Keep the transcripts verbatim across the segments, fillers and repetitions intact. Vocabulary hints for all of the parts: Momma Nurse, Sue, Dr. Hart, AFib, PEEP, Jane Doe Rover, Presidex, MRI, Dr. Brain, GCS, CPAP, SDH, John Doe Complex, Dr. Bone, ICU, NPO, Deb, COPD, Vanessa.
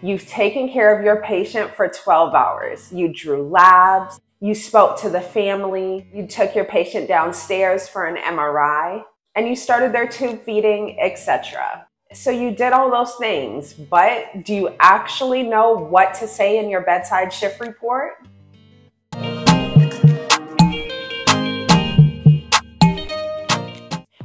You've taken care of your patient for twelve hours. You drew labs, you spoke to the family, you took your patient downstairs for an M R I, and you started their tube feeding, et cetera. So you did all those things, but do you actually know what to say in your bedside shift report?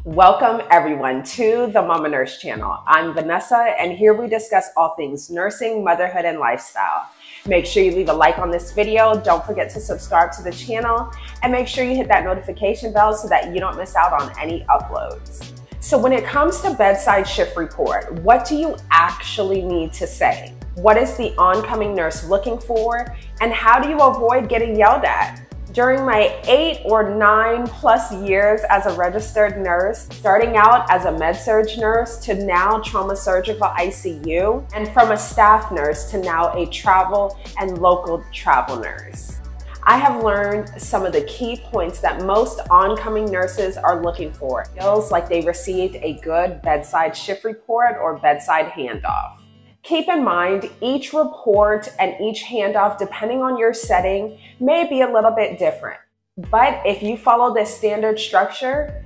Welcome everyone to the Momma Nurse channel. I'm Vanessa, and here we discuss all things nursing, motherhood, and lifestyle. Make sure you leave a like on this video. Don't forget to subscribe to the channel, and make sure you hit that notification bell so that you don't miss out on any uploads. So when it comes to bedside shift report, what do you actually need to say? What is the oncoming nurse looking for? And how do you avoid getting yelled at? During my eight or nine plus years as a registered nurse, starting out as a med-surg nurse to now trauma surgical I C U, and from a staff nurse to now a travel and local travel nurse, I have learned some of the key points that most oncoming nurses are looking for. It feels like they received a good bedside shift report or bedside handoff. Keep in mind, each report and each handoff, depending on your setting, may be a little bit different. But if you follow this standard structure,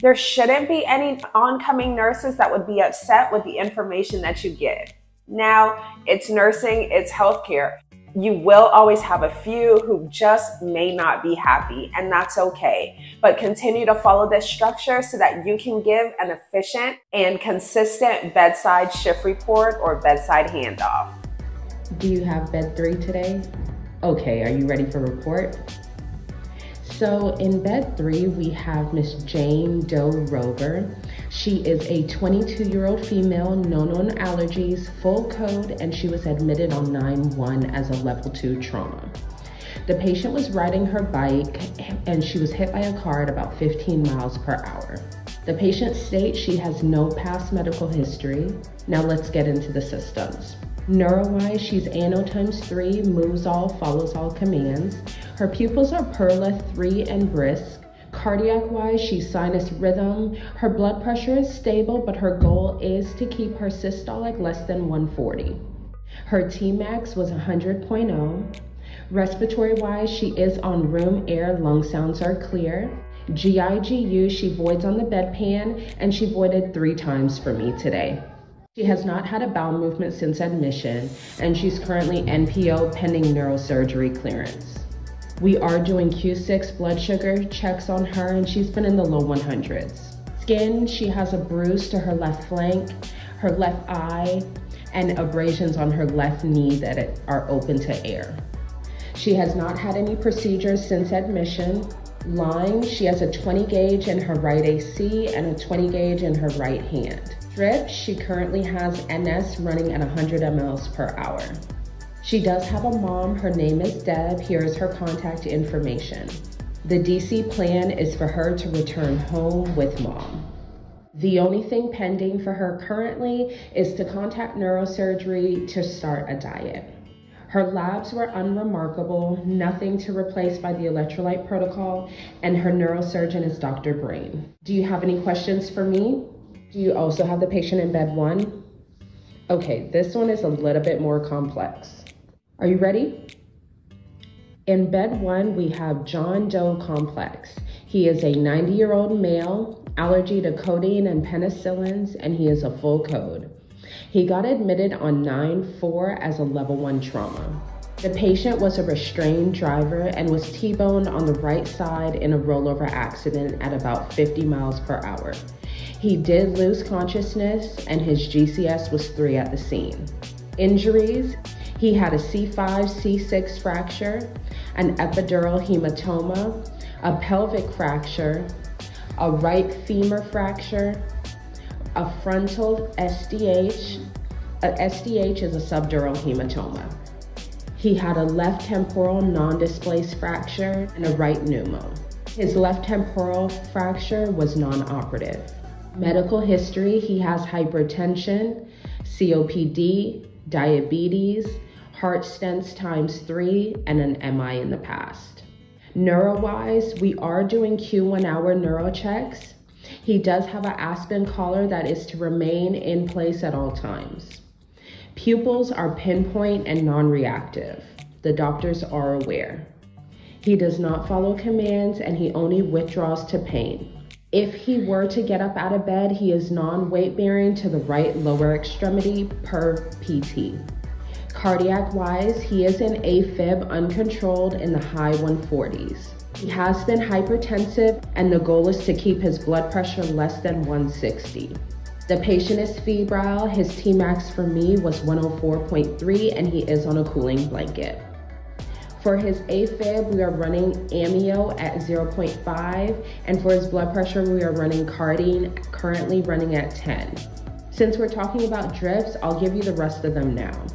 there shouldn't be any oncoming nurses that would be upset with the information that you give. Now, it's nursing, it's healthcare. You will always have a few who just may not be happy, and that's okay. But continue to follow this structure so that you can give an efficient and consistent bedside shift report or bedside handoff. Do you have bed three today? Okay, are you ready for report? So in bed three, we have Miss Jane Doe Rover. She is a twenty-two-year-old female, no known allergies, full code, and she was admitted on nine one as a level two trauma. The patient was riding her bike and she was hit by a car at about fifteen miles per hour. The patient states she has no past medical history. Now let's get into the systems. Neuro-wise, she's ano times three, moves all, follows all commands. Her pupils are Perla three and brisk. Cardiac-wise, she's sinus rhythm. Her blood pressure is stable, but her goal is to keep her systolic less than one forty. Her T max was one hundred point zero. Respiratory-wise, she is on room air, lung sounds are clear. G I G U, she voids on the bedpan, and she voided three times for me today. She has not had a bowel movement since admission, and she's currently N P O pending neurosurgery clearance. We are doing Q six blood sugar checks on her, and she's been in the low one hundreds. Skin, she has a bruise to her left flank, her left eye, and abrasions on her left knee that are open to air. She has not had any procedures since admission. Lyme, she has a twenty gauge in her right A C and a twenty gauge in her right hand. Drip, she currently has N S running at one hundred miles per hour. She does have a mom, her name is Deb, here is her contact information. The D C plan is for her to return home with mom. The only thing pending for her currently is to contact neurosurgery to start a diet. Her labs were unremarkable, nothing to replace by the electrolyte protocol, and her neurosurgeon is Doctor Brain. Do you have any questions for me? Do you also have the patient in bed one? Okay, this one is a little bit more complex. Are you ready? In bed one, we have John Doe Complex. He is a ninety-year-old male, allergy to codeine and penicillins, and he is a full code. He got admitted on nine four as a level one trauma. The patient was a restrained driver and was T boned on the right side in a rollover accident at about fifty miles per hour. He did lose consciousness, and his G C S was three at the scene. Injuries, he had a C five, C six fracture, an epidural hematoma, a pelvic fracture, a right femur fracture, a frontal S D H. A S D H is a subdural hematoma. He had a left temporal non-displaced fracture and a right pneumo. His left temporal fracture was non-operative. Medical history, he has hypertension, C O P D, diabetes, heart stents times three, and an M I in the past. Neuro-wise, we are doing Q one hour neuro checks. He does have an Aspen collar that is to remain in place at all times. Pupils are pinpoint and non-reactive. The doctors are aware. He does not follow commands and he only withdraws to pain. If he were to get up out of bed, he is non-weight bearing to the right lower extremity per P T. Cardiac wise, he is an AFib uncontrolled in the high one forties. He has been hypertensive and the goal is to keep his blood pressure less than one sixty. The patient is febrile. His T max for me was one oh four point three and he is on a cooling blanket. For his AFib, we are running amio at zero point five, and for his blood pressure, we are running cardine, currently running at ten. Since we're talking about drips, I'll give you the rest of them now.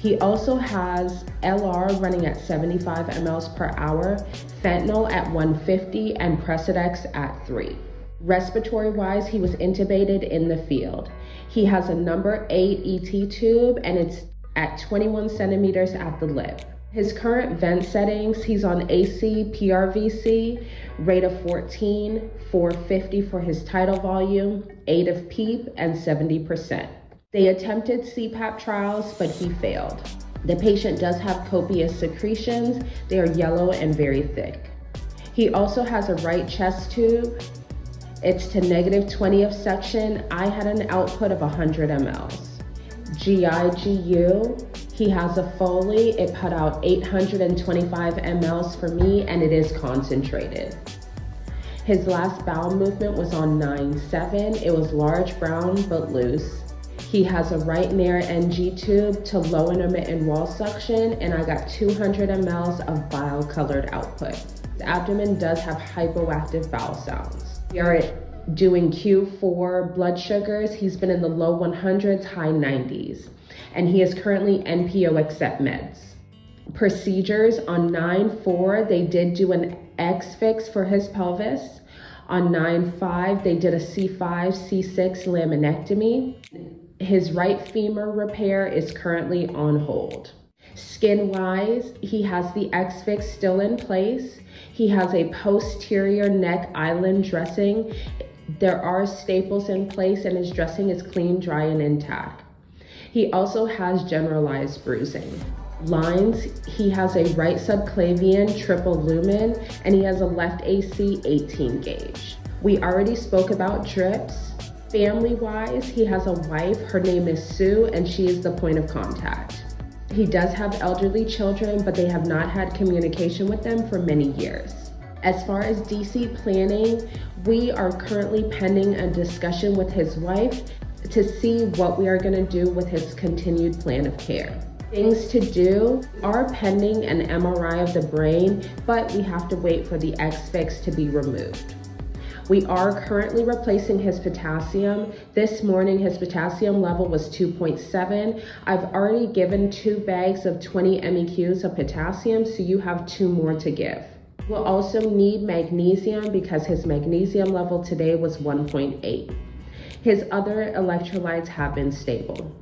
He also has L R running at seventy-five milliliters per hour, fentanyl at one fifty, and Presidex at three. Respiratory wise, he was intubated in the field. He has a number eight E T tube, and it's at twenty-one centimeters at the lip. His current vent settings, he's on A C P R V C, rate of fourteen, four fifty for his tidal volume, eight of PEEP, and seventy percent. They attempted C PAP trials, but he failed. The patient does have copious secretions. They are yellow and very thick. He also has a right chest tube. It's to negative twenty of section. I had an output of one hundred milliliters. G I G U, he has a Foley. It put out eight hundred twenty-five milliliters for me, and it is concentrated. His last bowel movement was on nine seven. It was large, brown, but loose. He has a right near N G tube to low intermittent wall suction, and I got two hundred milliliters of bile colored output. His abdomen does have hypoactive bowel sounds. We are at doing Q four blood sugars. He's been in the low one hundreds, high nineties. And he is currently N P O except meds. Procedures on nine four, they did do an X-fix for his pelvis. On nine five, they did a C five, C six laminectomy. His right femur repair is currently on hold. Skin-wise, he has the X-fix still in place. He has a posterior neck island dressing. There are staples in place and his dressing is clean, dry, and intact. He also has generalized bruising. Lines, he has a right subclavian triple lumen and he has a left A C eighteen gauge. We already spoke about drips. Family-wise, he has a wife, her name is Sue, and she is the point of contact. He does have elderly children, but they have not had communication with them for many years. As far as D C planning, we are currently pending a discussion with his wife to see what we are gonna do with his continued plan of care. Things to do are pending an M R I of the brain, but we have to wait for the X-fix to be removed. We are currently replacing his potassium. This morning, his potassium level was two point seven. I've already given two bags of twenty M E Qs of potassium, so you have two more to give. We'll also need magnesium because his magnesium level today was one point eight. His other electrolytes have been stable.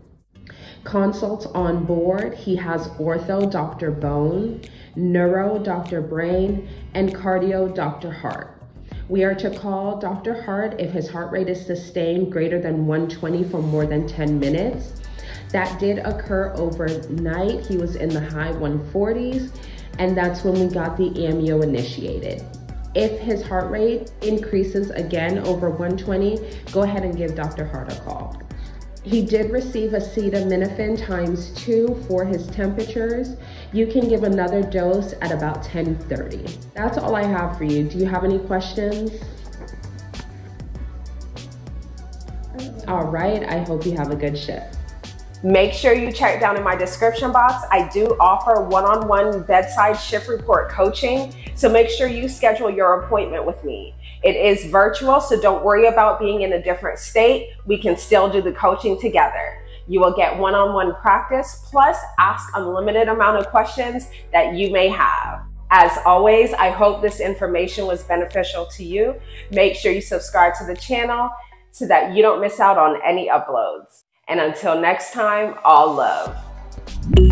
Consults on board, he has ortho Doctor Bone, neuro Doctor Brain, and cardio Doctor Hart. We are to call Doctor Hart if his heart rate is sustained greater than one twenty for more than ten minutes. That did occur overnight. He was in the high one forties, and that's when we got the amio initiated. If his heart rate increases again over one twenty, go ahead and give Doctor Hart a call. He did receive acetaminophen times two for his temperatures. You can give another dose at about ten thirty. That's all I have for you. Do you have any questions? All right, I hope you have a good shift. Make sure you check down in my description box. I do offer one-on-one bedside shift report coaching, so make sure you schedule your appointment with me. It is virtual, so don't worry about being in a different state. We can still do the coaching together. You will get one-on-one practice, plus ask unlimited amount of questions that you may have. As always, I hope this information was beneficial to you. Make sure you subscribe to the channel so that you don't miss out on any uploads. And until next time, all love.